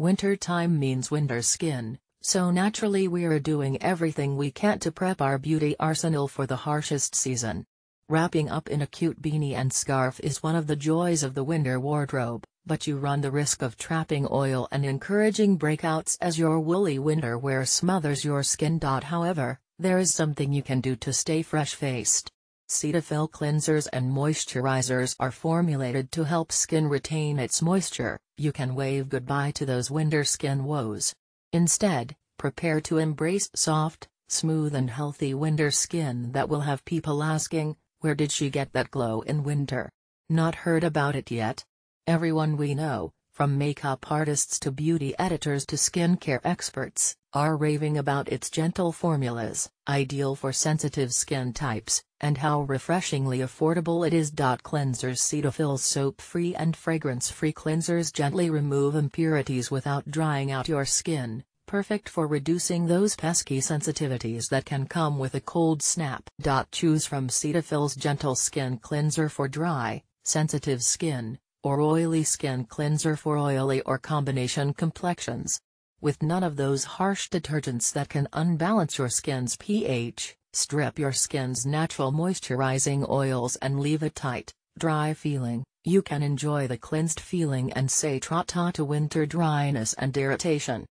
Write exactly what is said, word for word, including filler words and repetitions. Winter time means winter skin, so naturally we're doing everything we can to prep our beauty arsenal for the harshest season. Wrapping up in a cute beanie and scarf is one of the joys of the winter wardrobe, but you run the risk of trapping oil and encouraging breakouts as your woolly winter wear smothers your skin. However, there is something you can do to stay fresh-faced. Cetaphil cleansers and moisturizers are formulated to help skin retain its moisture. You can wave goodbye to those winter skin woes. Instead, prepare to embrace soft, smooth and healthy winter skin that will have people asking, "Where did she get that glow in winter? Not heard about it yet?" Everyone we know, from makeup artists to beauty editors to skincare experts, are raving about its gentle formulas, ideal for sensitive skin types, and how refreshingly affordable it is. Cleansers. Cetaphil's soap-free and fragrance-free cleansers gently remove impurities without drying out your skin, perfect for reducing those pesky sensitivities that can come with a cold snap. Choose from Cetaphil's Gentle Skin Cleanser for dry, sensitive skin, or Oily Skin Cleanser for oily or combination complexions. With none of those harsh detergents that can unbalance your skin's pH, strip your skin's natural moisturizing oils and leave it tight, dry feeling, you can enjoy the cleansed feeling and say ta-ta to winter dryness and irritation.